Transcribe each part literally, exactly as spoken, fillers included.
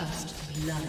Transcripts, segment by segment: First blood.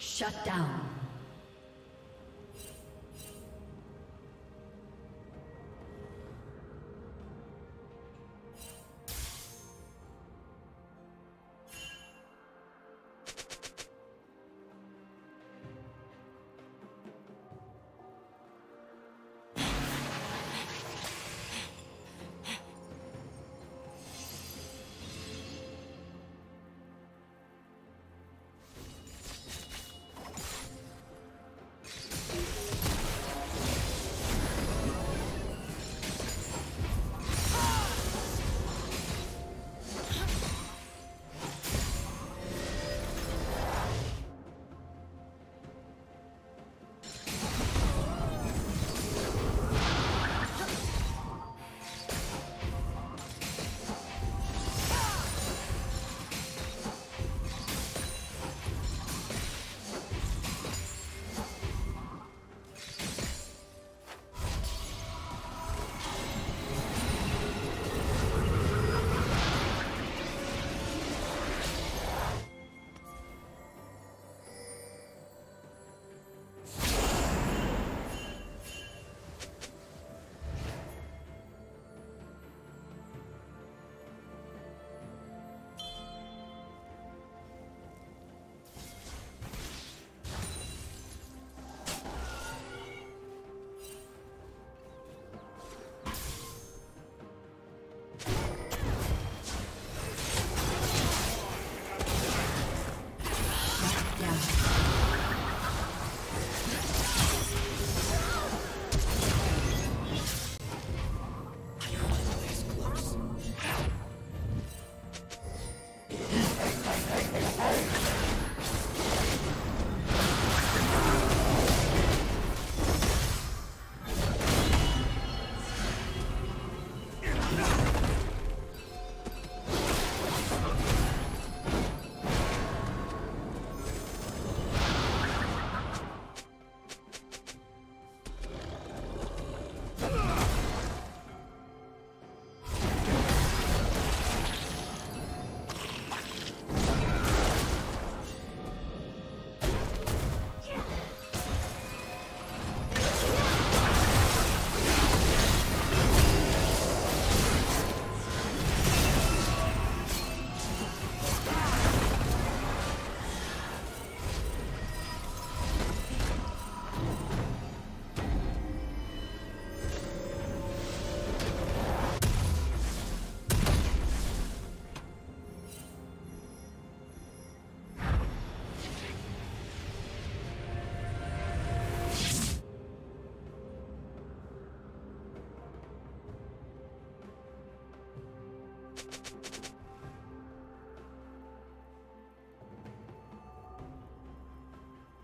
Shut down.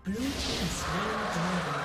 Blue Team is very good.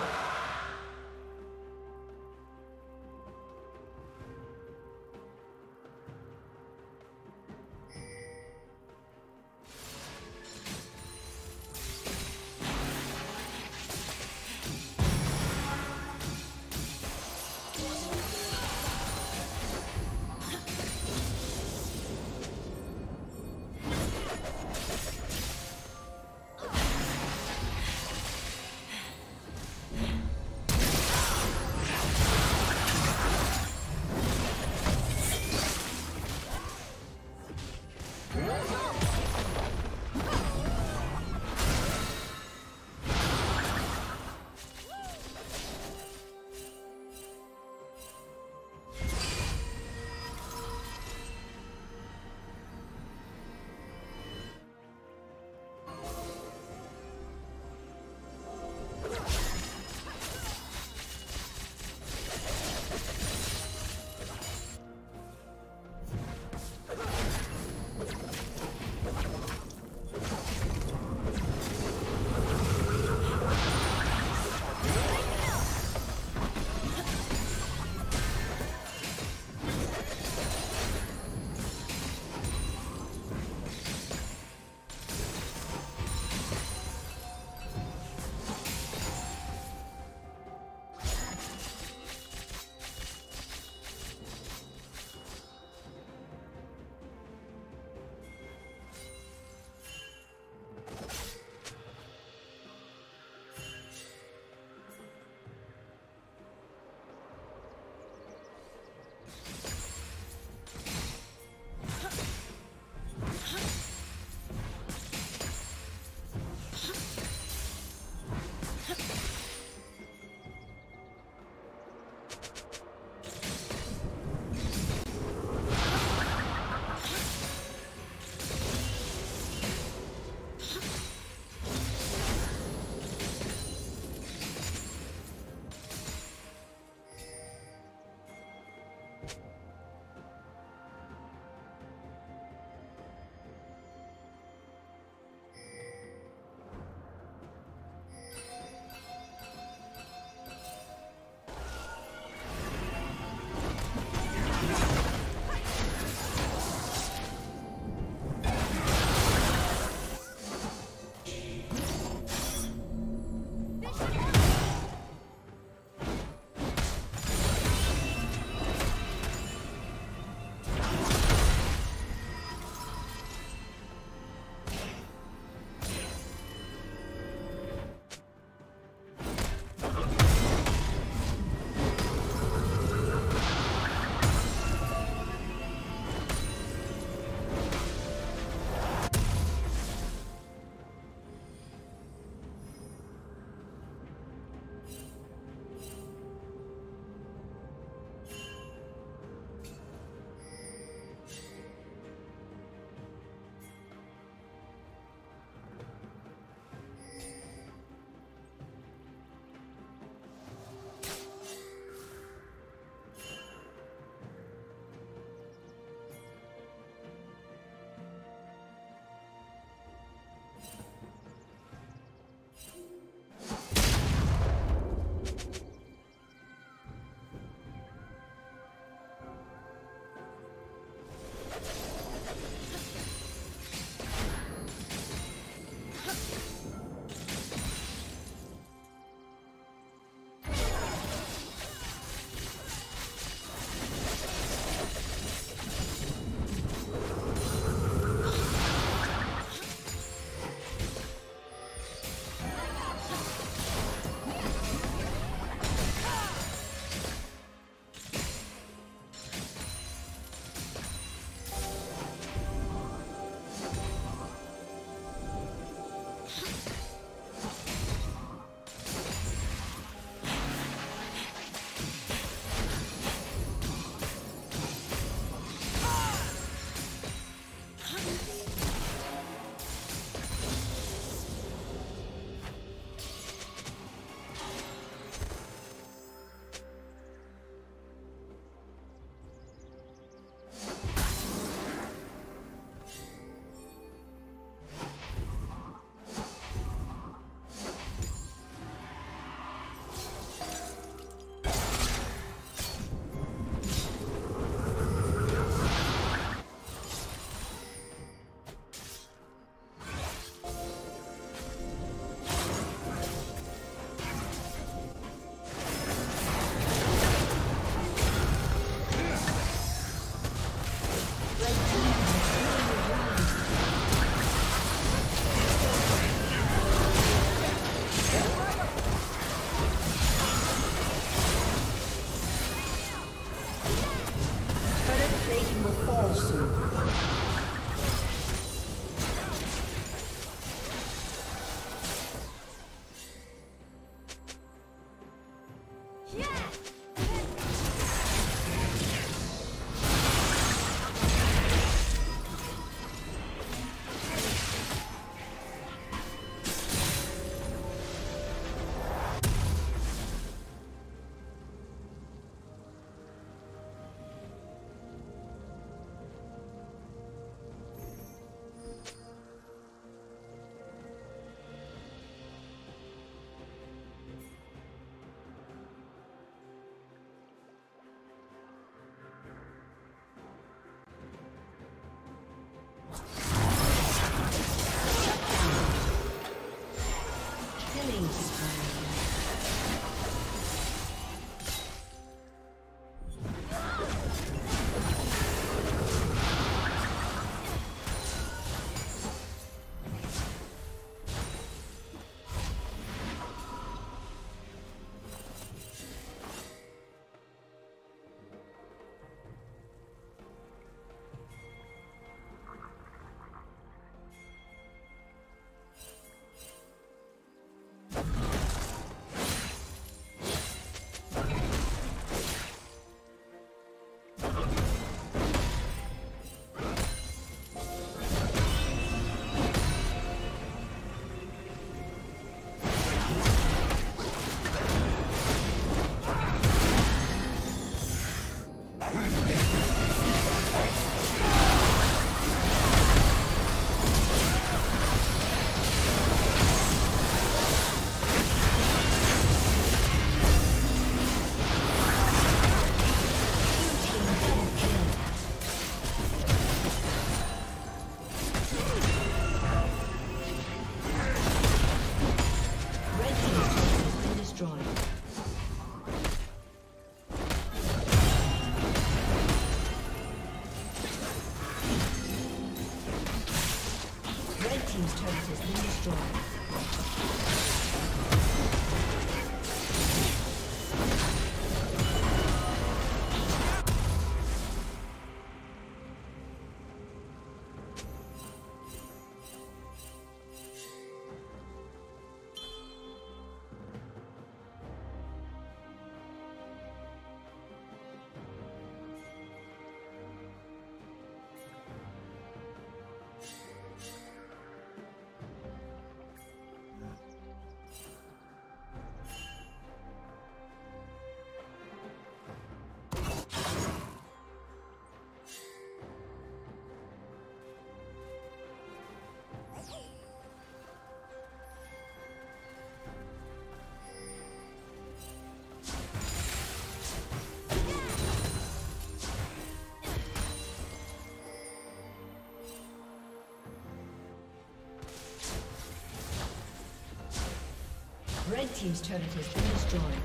Red team's turret has been destroyed.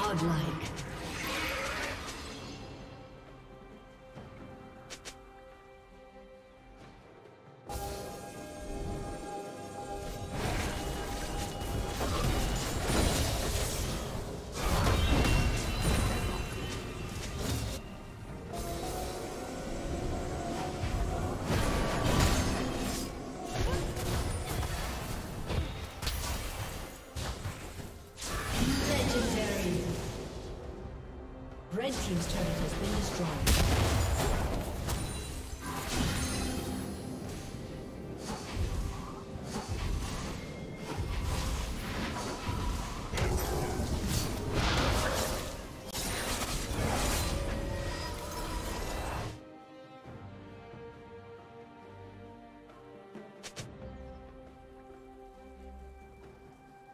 Godlike. Red Team's turret has been destroyed.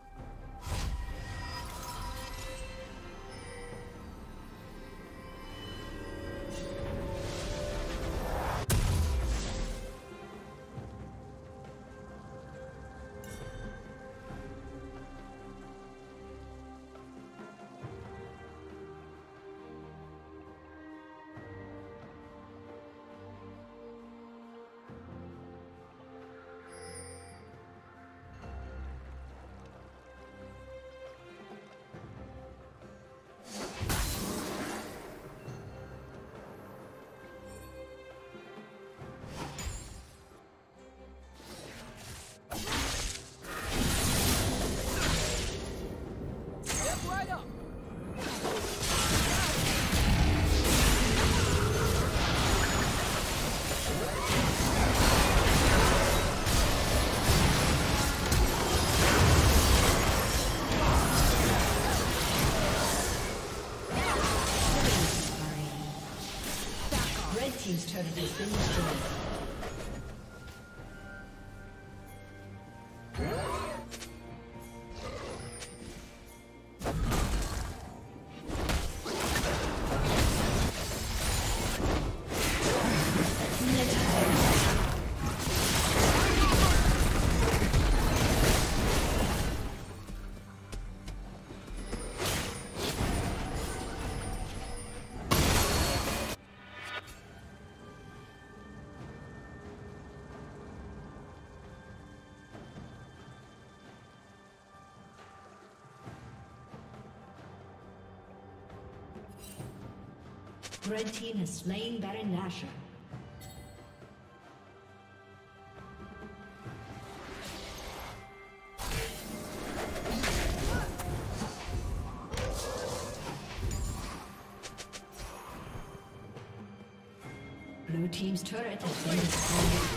Team's turret has been destroyed. Red Team has slain Baron Nashor. Blue Team's turret has been destroyed.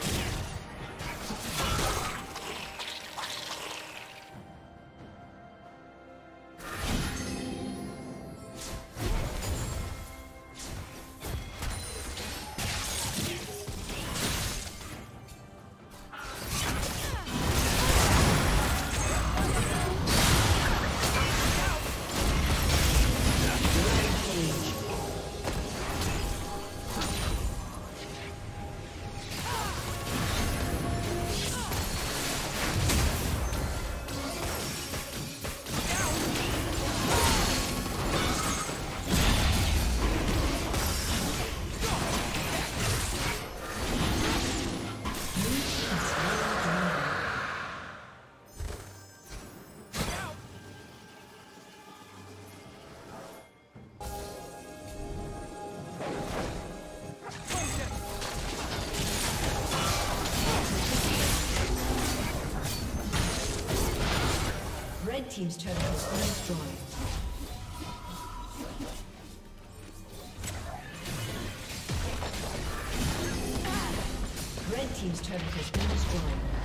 Team's turret has been destroyed. Red Team's turret has been destroyed.